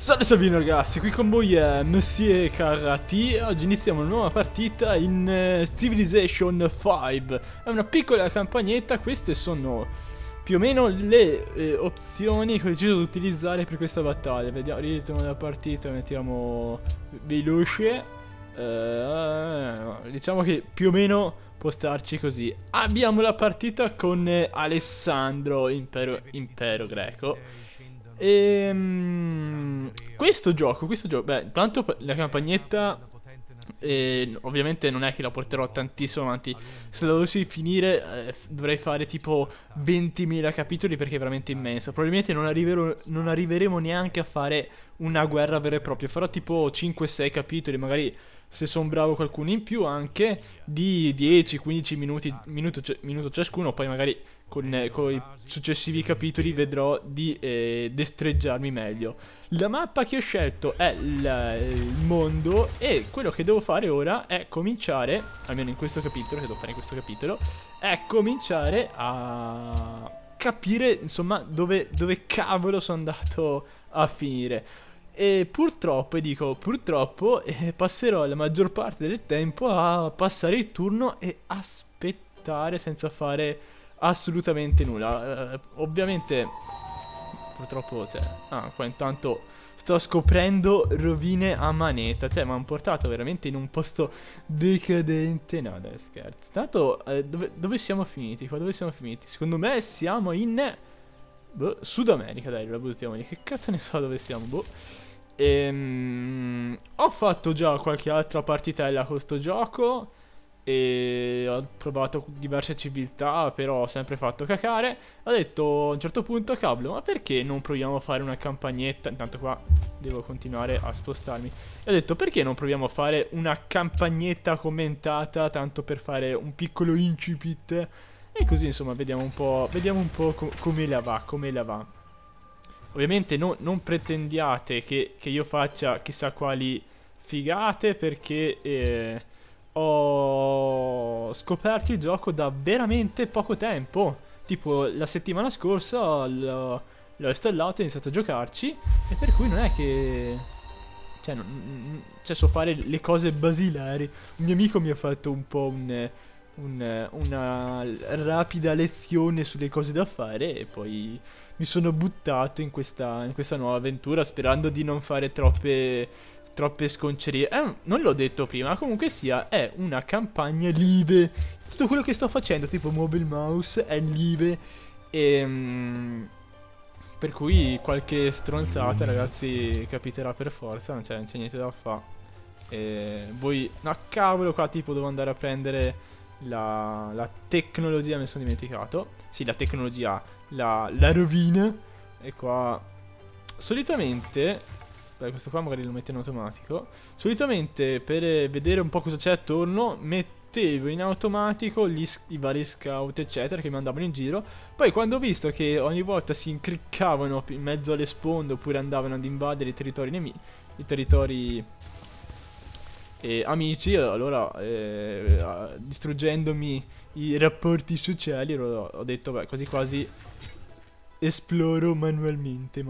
Salve Salvino ragazzi, qui con voi è MrKarati. Oggi iniziamo una nuova partita in Civilization 5. È una piccola campagnetta, queste sono più o meno le opzioni che ho deciso di utilizzare per questa battaglia. Vediamo, ritorniamo alla partita, mettiamo veloce. Diciamo che più o meno può starci così. Abbiamo la partita con Alessandro, impero greco. Questo gioco, beh, intanto la campagnetta ovviamente non è che la porterò tantissimo avanti. Se la dovessi finire dovrei fare tipo 20.000 capitoli perché è veramente immenso. Probabilmente non arriveremo neanche a fare una guerra vera e propria. Farò tipo 5-6 capitoli, magari se sono bravo qualcuno in più anche di 10-15 minuto ciascuno. Poi magari con i successivi capitoli vedrò di destreggiarmi meglio. La mappa che ho scelto è il mondo, e quello che devo fare ora è cominciare, almeno in questo capitolo, è cominciare a capire insomma dove cavolo sono andato a finire. E purtroppo, e dico purtroppo, passerò la maggior parte del tempo a passare il turno e aspettare senza fare assolutamente nulla. Ovviamente purtroppo, cioè, qua intanto sto scoprendo rovine a manetta. Cioè mi hanno portato veramente in un posto decadente. No dai, scherzo. Tanto dove siamo finiti? Qua dove siamo finiti? Secondo me siamo in Sud America, dai, la buttiamo lì. Che cazzo ne so dove siamo, boh. Ho fatto già qualche altra partitella con sto gioco e ho provato diverse civiltà, però ho sempre fatto cacare. Ho detto a un certo punto, cavolo, ma perché non proviamo a fare una campagnetta? Intanto qua devo continuare a spostarmi. E ho detto, perché non proviamo a fare una campagnetta commentata, tanto per fare un piccolo incipit. E così insomma vediamo un po' come la va. Ovviamente non pretendiate che io faccia chissà quali figate, perché ho scoperto il gioco da veramente poco tempo. Tipo la settimana scorsa l'ho installato e ho iniziato a giocarci, e per cui non è che cioè so fare le cose basilari. Un mio amico mi ha fatto un po' una rapida lezione sulle cose da fare, e poi mi sono buttato in questa nuova avventura, sperando di non fare troppe sconcerie. Non l'ho detto prima, comunque sia, è una campagna live. Tutto quello che sto facendo, tipo muovo il mouse, è live. Per cui qualche stronzata, ragazzi, capiterà per forza. Non c'è niente da fare. No, cavolo, qua tipo devo andare a prendere la tecnologia, me ne sono dimenticato. Sì, la tecnologia, la rovina. E qua solitamente, beh, questo qua magari lo metto in automatico. Solitamente per vedere un po' cosa c'è attorno mettevo in automatico i vari scout eccetera che mi andavano in giro. Poi quando ho visto che ogni volta si incriccavano in mezzo alle sponde, oppure andavano ad invadere i territori amici, allora distruggendomi i rapporti sociali, ho detto, beh, quasi quasi esploro manualmente.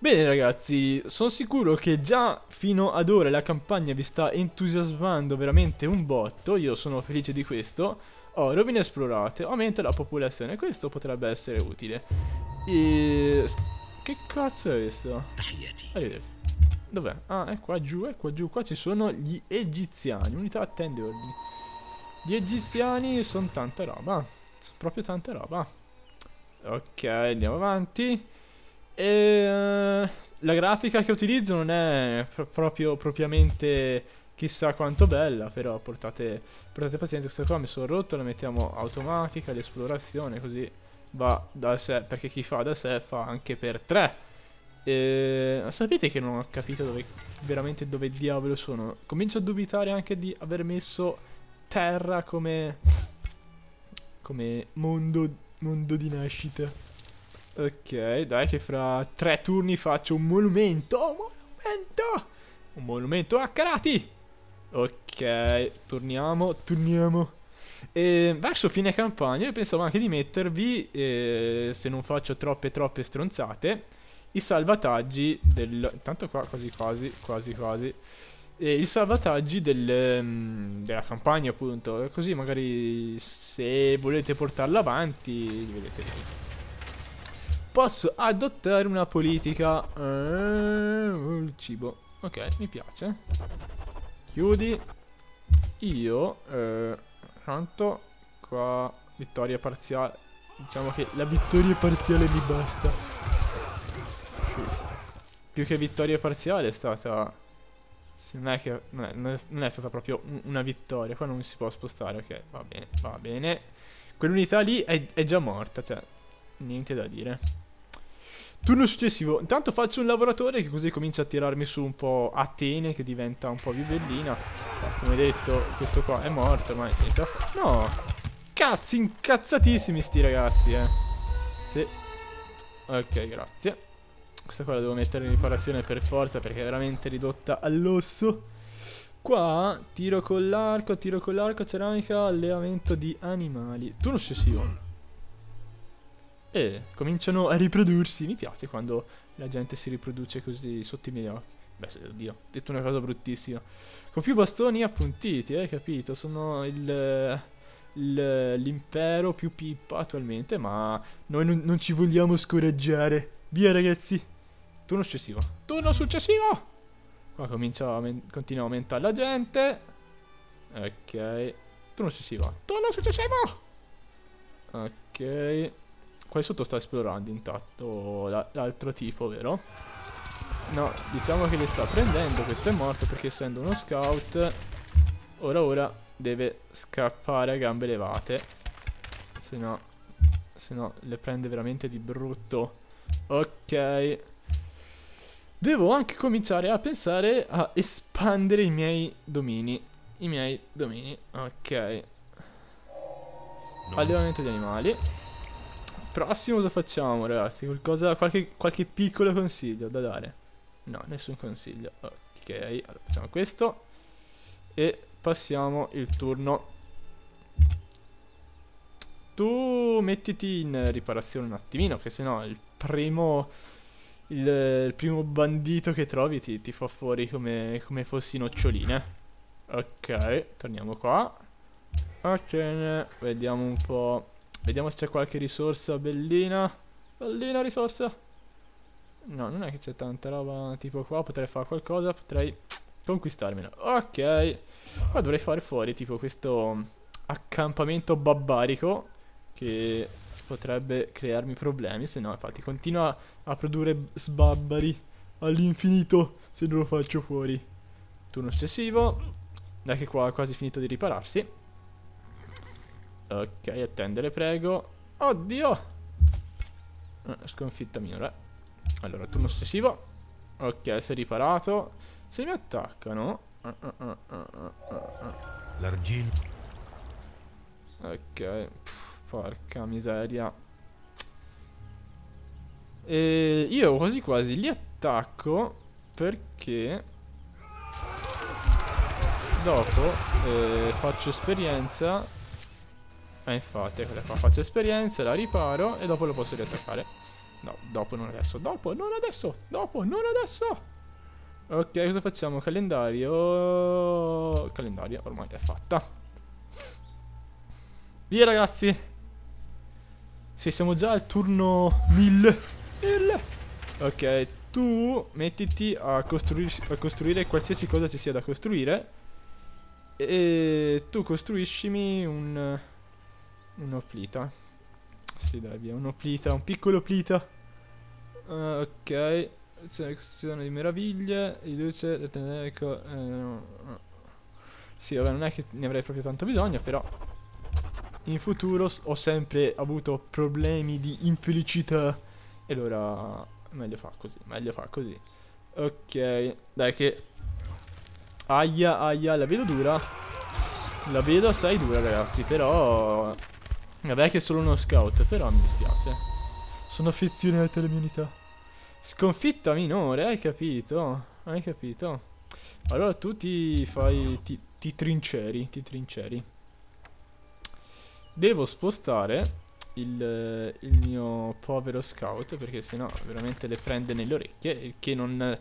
Bene ragazzi, sono sicuro che già fino ad ora la campagna vi sta entusiasmando veramente un botto. Io sono felice di questo. Rovine esplorate, aumenta la popolazione, questo potrebbe essere utile. E che cazzo è questo? Arrivederci. Dov'è? Ah, è qua giù, qua ci sono gli egiziani. Unità attende ordini. Gli egiziani sono tanta roba. Sono proprio tanta roba. Ok, andiamo avanti. La grafica che utilizzo non è propriamente chissà quanto bella, però portate pazienza. Questa qua mi sono rotto, la mettiamo automatica, l'esplorazione, così va da sé, perché chi fa da sé fa anche per tre. Sapete che non ho capito veramente dove diavolo sono. Comincio a dubitare anche di aver messo terra come mondo di nascita. Ok, dai, che fra 3 turni faccio un monumento. Un monumento a Karati. Ok, torniamo. Verso fine campagna io pensavo anche di mettervi, se non faccio troppe stronzate, i salvataggi del... Intanto qua quasi quasi i salvataggi della campagna, appunto. Così magari se volete portarla avanti li vedete lì. Posso adottare una politica il cibo. Ok, mi piace. Chiudi. Io tanto qua vittoria parziale. Diciamo che la vittoria parziale mi basta. Più che vittoria parziale è stata... Non è che... Non è stata proprio una vittoria. Qua non si può spostare. Ok, va bene, va bene. Quell'unità lì è già morta, cioè niente da dire. Turno successivo. Intanto faccio un lavoratore che così comincia a tirarmi su un po' Atene, che diventa un po' vivellina. Come detto, questo qua è morto, ma no! Cazzi, incazzatissimi sti ragazzi, sì. Ok, grazie. Questa qua la devo mettere in riparazione per forza, perché è veramente ridotta all'osso. Qua tiro con l'arco, ceramica, allevamento di animali. Turno successivo. E cominciano a riprodursi. Mi piace quando la gente si riproduce così sotto i miei occhi. Beh, oddio, ho detto una cosa bruttissima. Con più bastoni appuntiti, hai capito? Sono l'impero più pippa attualmente, ma noi non ci vogliamo scoraggiare. Via ragazzi. Turno successivo. Turno successivo. Qua continua a aumentare la gente. Ok. Turno successivo. Turno successivo. Ok. Qua sotto sta esplorando intanto l'altro tipo, vero? No, diciamo che le sta prendendo. Questo è morto perché essendo uno scout ora deve scappare a gambe levate, se no le prende veramente di brutto. Ok, devo anche cominciare a pensare a espandere i miei domini. Ok, allevamento di animali. Prossimo cosa facciamo ragazzi? Qualche piccolo consiglio da dare? No, nessun consiglio. Ok, allora facciamo questo e passiamo il turno. Tu mettiti in riparazione un attimino, che sennò il primo bandito che trovi ti fa fuori come fossi noccioline. Ok, torniamo qua. Ok, vediamo un po'. Vediamo se c'è qualche risorsa bellina. Bellina risorsa. No, non è che c'è tanta roba. Tipo qua potrei fare qualcosa. Potrei conquistarmela. Ok. Qua dovrei fare fuori tipo questo accampamento barbarico, che potrebbe crearmi problemi. Se no infatti continua a produrre sbabbari all'infinito se non lo faccio fuori. Turno successivo. Dai che qua ha quasi finito di ripararsi. Ok, attendere prego. Oddio, sconfitta minore. Allora, turno successivo. Ok, si è riparato. Se mi attaccano l'argento. Ok, porca miseria. E io quasi quasi li attacco, perché dopo faccio esperienza. Infatti, quella qua faccio esperienza, la riparo e dopo lo posso riattaccare. No, dopo non adesso, dopo non adesso, dopo non adesso. Ok, cosa facciamo? Calendario. Calendario ormai è fatta. Via ragazzi. Sì, siamo già al turno 1000. Ok, tu mettiti a costruire qualsiasi cosa ci sia da costruire. E tu costruiscimi un oplita. Sì, dai, via, un oplita, un piccolo oplita. Ok, ci sono le meraviglie, il luce, ecco. Sì, vabbè, non è che ne avrei proprio tanto bisogno, però in futuro ho sempre avuto problemi di infelicità e allora meglio fa così, meglio fa così. Ok, dai che aia aia, la vedo dura. La vedo assai dura, ragazzi, però vabbè che è solo uno scout, però mi dispiace. Sono affezionato alle mie unità. Sconfitta minore, hai capito? Hai capito? Allora tu ti trinceri. Devo spostare il mio povero scout, perché sennò veramente le prende nelle orecchie, il che non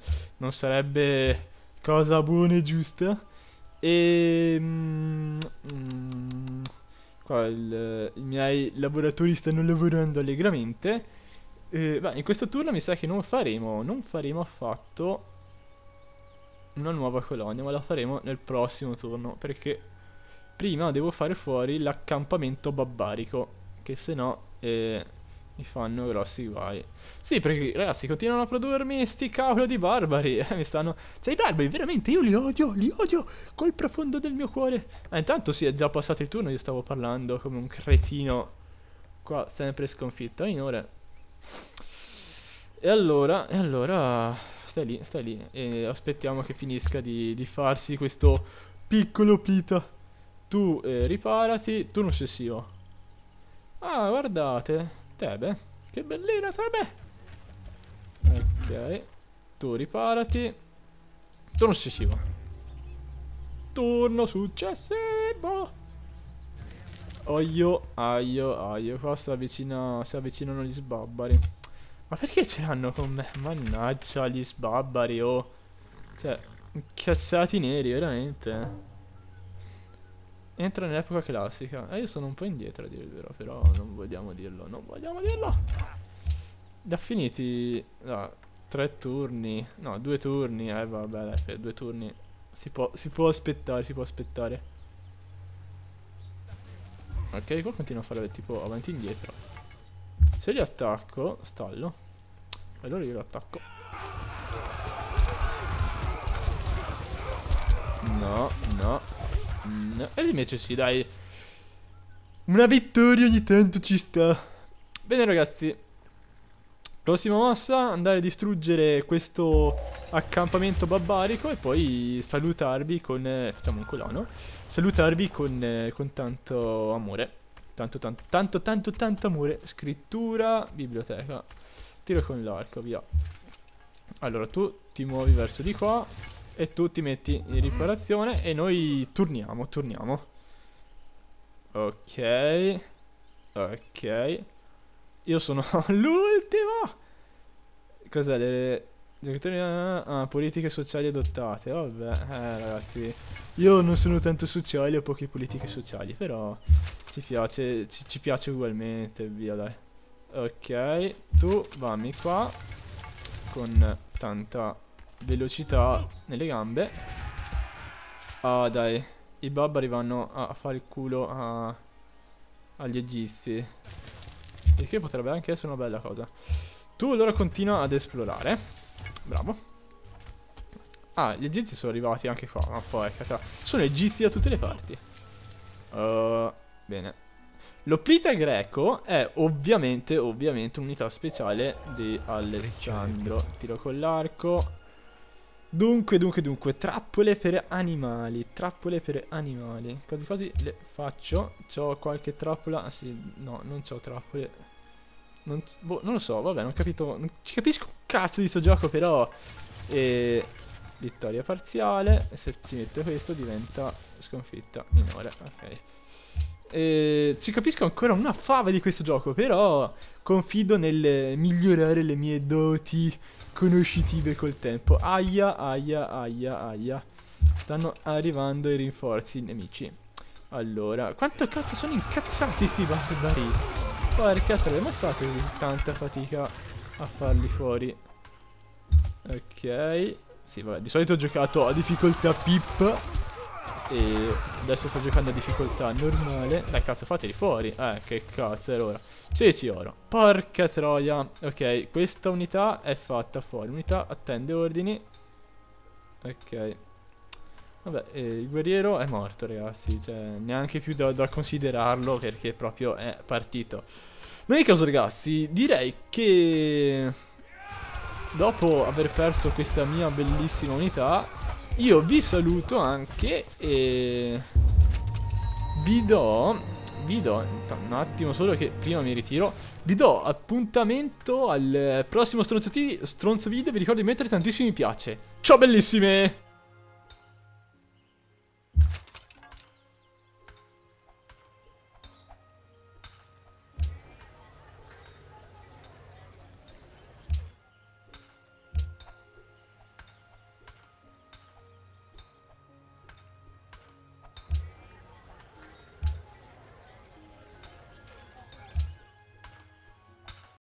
sarebbe cosa buona e giusta. E qua i miei lavoratori stanno lavorando allegramente. Ma in questo turno mi sa che non faremo affatto una nuova colonia, ma la faremo nel prossimo turno, perché prima devo fare fuori l'accampamento barbarico, che se no mi fanno grossi guai. Sì, perché ragazzi continuano a produrmi sti cavolo di barbari, mi stanno... Cioè, i barbari veramente io li odio col profondo del mio cuore. Intanto sì, è già passato il turno, io stavo parlando come un cretino. Qua sempre sconfitta minore. E allora... Stai lì e aspettiamo che finisca di farsi questo piccolo oplita. Tu riparati, turno successivo. Ah, guardate, Tebe, che bellina Tebe. Ok, tu riparati, turno successivo. Oio, aio, qua si avvicinano gli sbabbari. Ma perché ce l'hanno con me? Mannaggia gli sbabbari, oh. Cioè, incazzati neri, veramente. Entra nell'epoca classica. Io sono un po' indietro a dire il vero, però non vogliamo dirlo. Da finiti... No, 3 turni. No, 2 turni. Vabbè, dai, per 2 turni. Si può aspettare, Ok, qua continuo a fare tipo avanti e indietro. Se li attacco, stallo. Allora io lo attacco. No. E invece sì, dai. Una vittoria ogni tanto ci sta. Bene ragazzi, prossima mossa, andare a distruggere questo accampamento barbarico. E poi salutarvi con... facciamo un colono. Salutarvi con tanto amore. Tanto amore. Scrittura, biblioteca. Tiro con l'arco, via. Allora tu ti muovi verso di qua e tu ti metti in riparazione e noi torniamo. Ok. Io sono all'ultimo. Cos'è? Le giocatori... Ah, politiche sociali adottate. Vabbè, ragazzi, io non sono tanto sociale, ho poche politiche sociali, però... Ci piace ugualmente, via dai. Ok, tu vammi qua con tanta velocità nelle gambe. Ah dai, i barbari vanno a fare il culo agli egizi, il che potrebbe anche essere una bella cosa. Tu allora continua ad esplorare. Bravo. Ah, gli egizi sono arrivati anche qua, ma poi cacca, sono egizi da tutte le parti. Bene. L'oplita greco è ovviamente un'unità speciale di Alessandro. Tiro con l'arco. Dunque, trappole per animali. Quasi le faccio. C'ho qualche trappola. Ah sì, no, non c'ho trappole. Boh, non lo so, vabbè, non ho capito. Non ci capisco un cazzo di sto gioco, però. Vittoria parziale. Se ci metto questo diventa sconfitta minore. Ok. Ci capisco ancora una fava di questo gioco, però confido nel migliorare le mie doti conoscitive col tempo. Aia. Stanno arrivando i rinforzi nemici. Allora, quanto cazzo sono incazzati sti barbari. Porca troia, ma fate tanta fatica a farli fuori. Ok. Sì, vabbè, di solito ho giocato a difficoltà pippa e adesso sto giocando a difficoltà normale. Dai cazzo, fateli fuori. Che cazzo era ora. 16 oro. Porca troia. Ok, questa unità è fatta fuori. Unità attende ordini. Ok. Vabbè, il guerriero è morto ragazzi. Cioè, neanche più da considerarlo, perché proprio è partito. In ogni caso ragazzi, direi che dopo aver perso questa mia bellissima unità, io vi saluto anche e vi do un attimo solo che prima mi ritiro. Vi do appuntamento al prossimo stronzo video. Vi ricordo di mettere tantissimi mi piace. Ciao bellissime!